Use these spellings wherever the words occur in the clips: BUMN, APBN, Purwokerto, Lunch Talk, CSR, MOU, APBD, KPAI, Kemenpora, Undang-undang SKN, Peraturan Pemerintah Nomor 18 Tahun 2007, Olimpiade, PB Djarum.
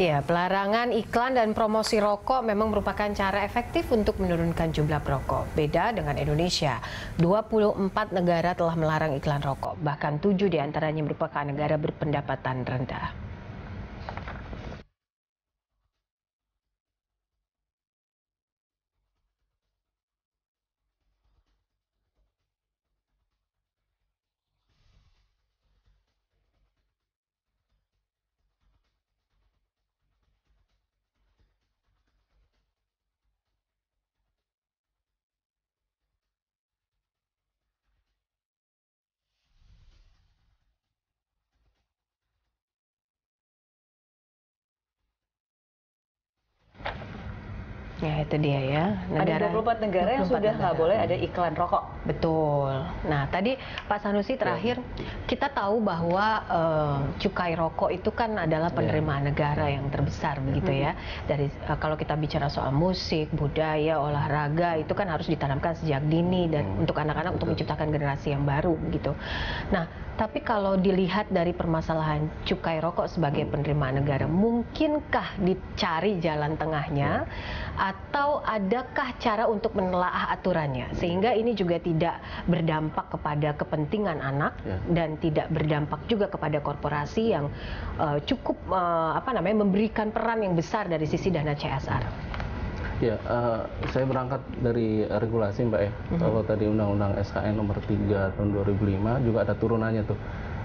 Ya, pelarangan iklan dan promosi rokok memang merupakan cara efektif untuk menurunkan jumlah perokok. Beda dengan Indonesia, 24 negara telah melarang iklan rokok, bahkan 7 diantaranya merupakan negara berpendapatan rendah. Ya itu dia ya. Negara, ada 24 negara yang sudah nggak boleh ada iklan rokok. Betul. Nah tadi Pak Sanusi terakhir, kita tahu bahwa cukai rokok itu kan adalah penerimaan negara yang terbesar begitu ya. Dari kalau kita bicara soal musik, budaya, olahraga itu kan harus ditanamkan sejak dini dan untuk anak-anak untuk menciptakan generasi yang baru begitu. Nah tapi kalau dilihat dari permasalahan cukai rokok sebagai penerimaan negara, mungkinkah dicari jalan tengahnya? Atau adakah cara untuk menelaah aturannya sehingga ini juga tidak berdampak kepada kepentingan anak dan tidak berdampak juga kepada korporasi yang cukup memberikan peran yang besar dari sisi dana CSR. Ya, saya berangkat dari regulasi Mbak ya. Kalau tadi Undang-Undang SKN Nomor 3 Tahun 2005 juga ada turunannya tuh.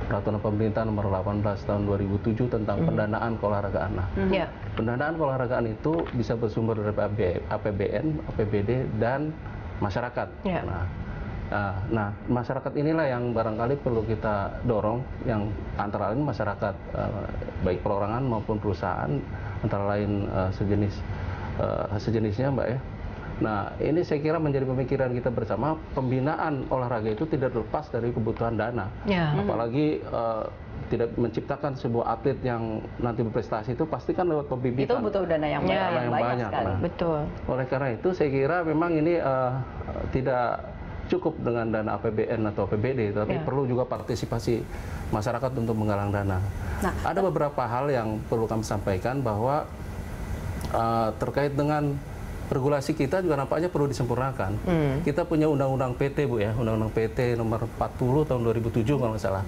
Peraturan Pemerintah Nomor 18 Tahun 2007 tentang pendanaan keolahragaan. Pendanaan keolahragaan itu bisa bersumber dari APBN, APBD dan masyarakat. Nah, masyarakat inilah yang barangkali perlu kita dorong, yang antara lain masyarakat baik perorangan maupun perusahaan, antara lain sejenisnya Mbak ya. Nah, ini saya kira menjadi pemikiran kita bersama, pembinaan olahraga itu tidak terlepas dari kebutuhan dana. Apalagi tidak menciptakan sebuah atlet yang nanti berprestasi itu pastikan lewat pembibitan. Itu butuh dana yang banyak sekali. Nah, betul. Oleh karena itu saya kira memang ini tidak cukup dengan dana APBN atau APBD, tapi perlu juga partisipasi masyarakat untuk menggalang dana. Nah, ada beberapa hal yang perlu kami sampaikan bahwa terkait dengan regulasi kita juga nampaknya perlu disempurnakan. Kita punya undang-undang PT Bu ya, undang-undang PT nomor 40 tahun 2007 kalau nggak salah.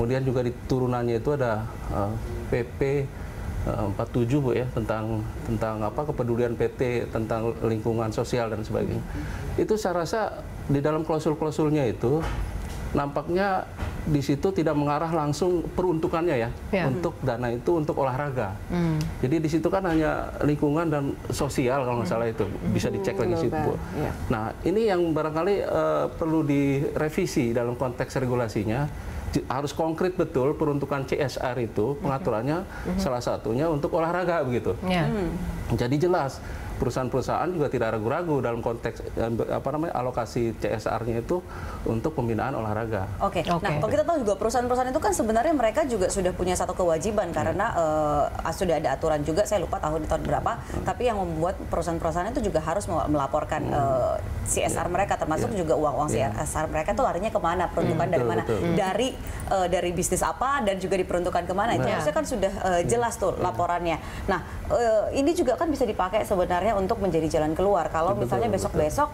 Kemudian juga di turunannya itu ada PP 47 Bu ya, tentang apa kepedulian PT tentang lingkungan sosial dan sebagainya. Itu saya rasa di dalam klausul-klausulnya itu nampaknya di situ tidak mengarah langsung peruntukannya ya, untuk dana itu untuk olahraga. Jadi di situ kan hanya lingkungan dan sosial kalau nggak salah itu, bisa dicek lagi situ Bu. Nah ini yang barangkali perlu direvisi dalam konteks regulasinya, harus konkret betul peruntukan CSR itu pengaturannya salah satunya untuk olahraga begitu. Jadi jelas perusahaan-perusahaan juga tidak ragu-ragu dalam konteks alokasi CSR-nya itu untuk pembinaan olahraga. Oke. Nah, kalau kita tahu juga perusahaan-perusahaan itu kan sebenarnya mereka juga sudah punya satu kewajiban karena sudah ada aturan juga, saya lupa tahun berapa, tapi yang membuat perusahaan-perusahaan itu juga harus melaporkan CSR mereka, termasuk juga uang-uang CSR mereka itu larinya kemana, peruntukan dari mana, dari bisnis apa dan juga diperuntukkan kemana. Itu harusnya kan sudah jelas tuh laporannya. Nah, ini juga kan bisa dipakai sebenarnya untuk menjadi jalan keluar kalau misalnya besok-besok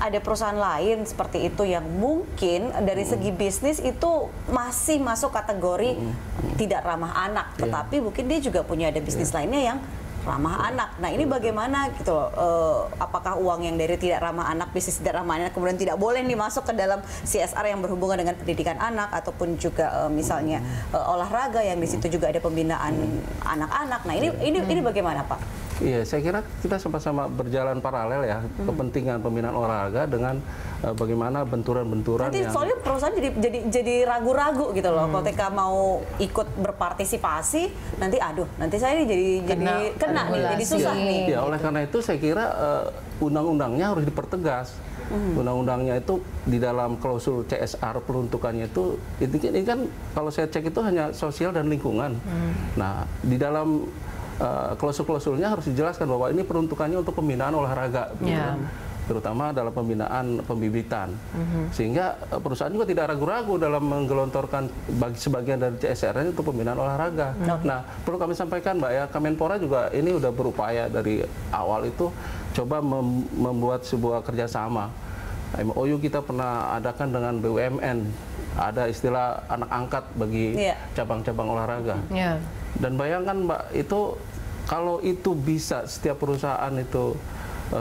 ada perusahaan lain seperti itu yang mungkin dari segi bisnis itu masih masuk kategori tidak ramah anak, tetapi mungkin dia juga punya ada bisnis lainnya yang ramah anak. Nah ini bagaimana gitu loh, apakah uang yang dari tidak ramah anak, bisnis tidak ramah anak kemudian tidak boleh dimasuk ke dalam CSR yang berhubungan dengan pendidikan anak ataupun juga misalnya olahraga yang di situ juga ada pembinaan anak-anak. Nah ini bagaimana Pak? Iya, saya kira kita sama-sama berjalan paralel ya, kepentingan pembinaan olahraga dengan bagaimana benturan-benturan yang... Soalnya perusahaan jadi ragu-ragu gitu loh, ketika mau ikut berpartisipasi, nanti aduh, nanti saya ini jadi susah nih. Ya, oleh karena itu saya kira undang-undangnya harus dipertegas. Undang-undangnya itu di dalam klausul CSR peruntukannya itu ini kan kalau saya cek itu hanya sosial dan lingkungan. Nah, di dalam klausul-klausulnya harus dijelaskan bahwa ini peruntukannya untuk pembinaan olahraga. terutama dalam pembinaan pembibitan. Sehingga perusahaan juga tidak ragu-ragu dalam menggelontorkan sebagian dari CSR-nya untuk pembinaan olahraga. Nah, perlu kami sampaikan, Mbak, ya, Kemenpora juga ini udah berupaya dari awal itu coba membuat sebuah kerjasama. MOU kita pernah adakan dengan BUMN, ada istilah anak angkat bagi cabang-cabang olahraga. Dan bayangkan, Mbak, itu kalau itu bisa setiap perusahaan itu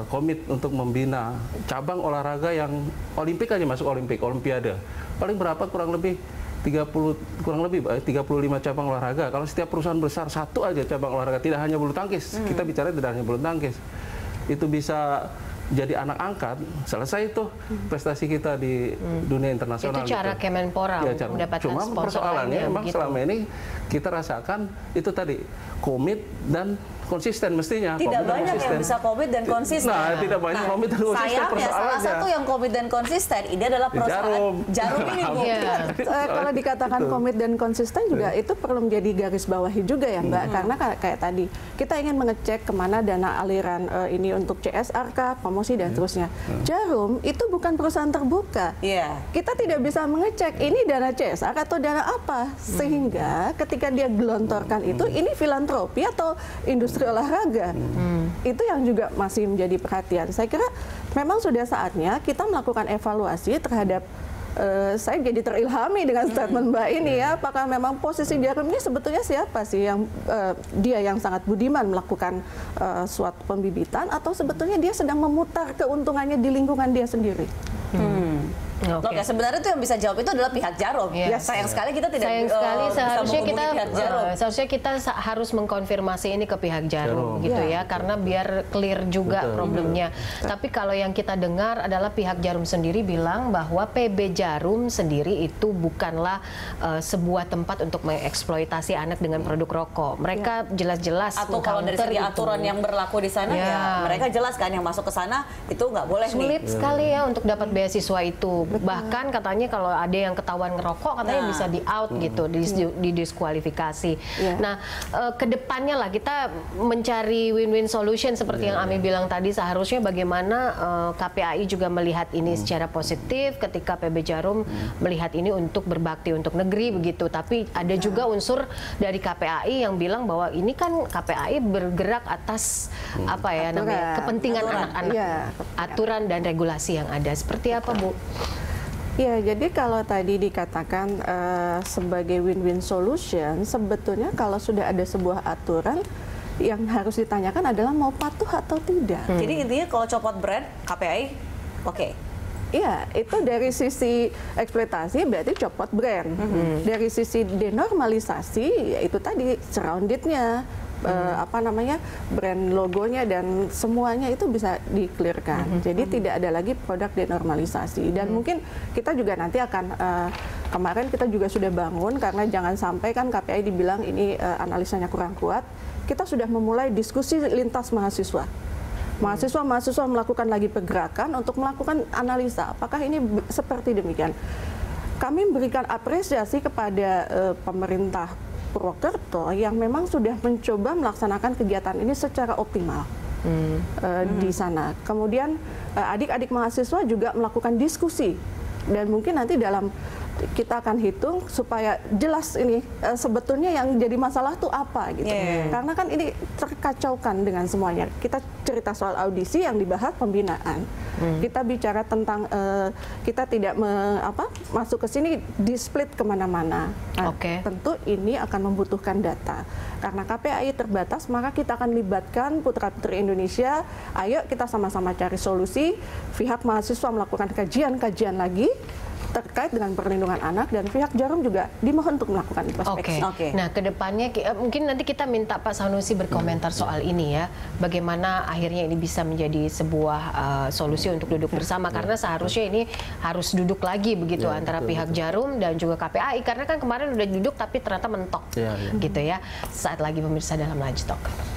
komit untuk membina cabang olahraga yang Olimpik aja, masuk Olimpik, Olimpiade. Paling berapa, kurang lebih 35 cabang olahraga. Kalau setiap perusahaan besar satu aja cabang olahraga, tidak hanya bulu tangkis. Kita bicara tidak hanya bulu tangkis. Itu bisa jadi anak angkat, selesai itu prestasi kita di dunia internasional. Itu cara gitu. Kemenpora ya, cara mendapatkan sponsor. Cuma persoalannya memang begitu. Selama ini kita rasakan itu tadi, komit dan konsisten mestinya. Tidak banyak konsisten. Yang bisa komit dan konsisten. Nah, tidak banyak komit dan konsisten. Sayangnya salah satu yang komit dan konsisten, ini adalah perusahaan Jarum ini, Bu. Kalau dikatakan komit dan konsisten juga itu perlu menjadi garis bawahi juga ya, Mbak. Karena kayak tadi, kita ingin mengecek kemana dana aliran ini untuk CSR kah, promosi dan terusnya. Jarum itu bukan perusahaan terbuka. Kita tidak bisa mengecek ini dana CSR atau dana apa. Sehingga ketika dia gelontorkan itu, ini filantropi atau industri olahraga. Itu yang juga masih menjadi perhatian. Saya kira memang sudah saatnya kita melakukan evaluasi terhadap saya jadi terilhami dengan statement Mbak ini ya, apakah memang posisi Jarum ini sebetulnya siapa sih yang dia yang sangat budiman melakukan suatu pembibitan, atau sebetulnya dia sedang memutar keuntungannya di lingkungan dia sendiri. Oke, sebenarnya itu yang bisa jawab itu adalah pihak Jarum. Sayang sekali kita tidak seharusnya kita harus mengkonfirmasi ini ke pihak Jarum gitu ya, karena biar clear juga problemnya. Tapi kalau yang kita dengar adalah pihak Jarum sendiri bilang bahwa PB Jarum sendiri itu bukanlah sebuah tempat untuk mengeksploitasi anak dengan produk rokok. Mereka jelas-jelas atau kalau dari segi aturan yang berlaku di sana ya mereka jelas kan yang masuk ke sana itu nggak boleh. Sulit sekali ya untuk dapat beasiswa itu. Bahkan katanya kalau ada yang ketahuan ngerokok katanya bisa di out gitu, didiskualifikasi. Nah, kedepannya lah kita mencari win-win solution seperti yang Ami bilang tadi. Seharusnya bagaimana KPAI juga melihat ini secara positif ketika PB Djarum melihat ini untuk berbakti untuk negeri begitu. Tapi ada juga unsur dari KPAI yang bilang bahwa ini kan KPAI bergerak atas apa ya namanya kepentingan anak-anak, aturan dan regulasi yang ada. Seperti apa, Bu? Ya, jadi kalau tadi dikatakan sebagai win-win solution, sebetulnya kalau sudah ada sebuah aturan, yang harus ditanyakan adalah mau patuh atau tidak. Jadi intinya kalau copot brand, KPAI, oke. Iya, itu dari sisi eksploitasi berarti copot brand. Dari sisi denormalisasi, yaitu tadi surroundednya, apa namanya, brand logonya dan semuanya itu bisa di-clearkan. Jadi tidak ada lagi produk denormalisasi. Dan mungkin kita juga nanti akan kemarin kita juga sudah bangun, karena jangan sampai kan KPAI dibilang ini analisanya kurang kuat. Kita sudah memulai diskusi lintas mahasiswa. Mahasiswa-mahasiswa melakukan lagi pergerakan untuk melakukan analisa. Apakah ini seperti demikian? Kami memberikan apresiasi kepada pemerintah Purwokerto yang memang sudah mencoba melaksanakan kegiatan ini secara optimal di sana. Kemudian adik-adik mahasiswa juga melakukan diskusi, dan mungkin nanti dalam kita akan hitung supaya jelas ini sebetulnya yang jadi masalah tuh apa gitu. Karena kan ini terkacaukan dengan semuanya. Kita cerita soal audisi yang dibahas pembinaan. Kita bicara tentang kita tidak masuk ke sini di split kemana-mana. Tentu ini akan membutuhkan data. Karena KPAI terbatas, maka kita akan libatkan putra-putri Indonesia. Ayo kita sama-sama cari solusi. Pihak mahasiswa melakukan kajian-kajian lagi terkait dengan perlindungan anak, dan pihak Jarum juga dimohon untuk melakukan introspeksi. Nah, kedepannya mungkin nanti kita minta Pak Sanusi berkomentar soal ini ya, bagaimana akhirnya ini bisa menjadi sebuah solusi untuk duduk bersama, karena seharusnya ini harus duduk lagi begitu antara pihak Jarum dan juga KPAI, karena kan kemarin udah duduk tapi ternyata mentok gitu ya. Saat lagi pemirsa dalam Lunch Talk.